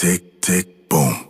tick, tick, boom.